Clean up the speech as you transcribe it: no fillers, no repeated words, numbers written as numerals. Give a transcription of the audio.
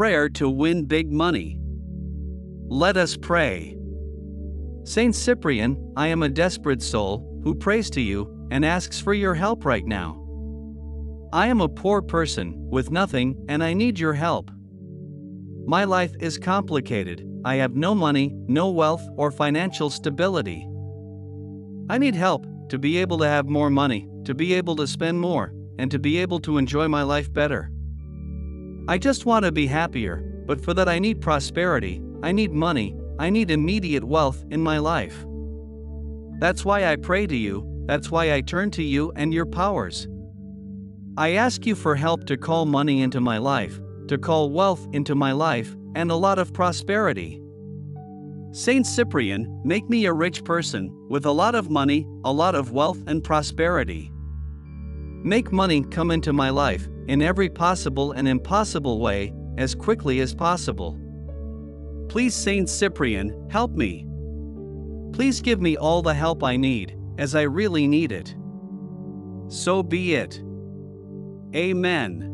prayer to win big money. Let us pray. Saint Cyprian, I am a desperate soul who prays to you and asks for your help right now. I am a poor person with nothing and I need your help. My life is complicated. I have no money, no wealth or financial stability. I need help to be able to have more money, to be able to spend more, and to be able to enjoy my life better. I just want to be happier, but for that I need prosperity, I need money, I need immediate wealth in my life. That's why I pray to you, that's why I turn to you and your powers. I ask you for help to call money into my life, to call wealth into my life, and a lot of prosperity. Saint Cyprian, make me a rich person, with a lot of money, a lot of wealth and prosperity. Make money come into my life, in every possible and impossible way, as quickly as possible. Please Saint Cyprian, help me. Please give me all the help I need, as I really need it. So be it. Amen.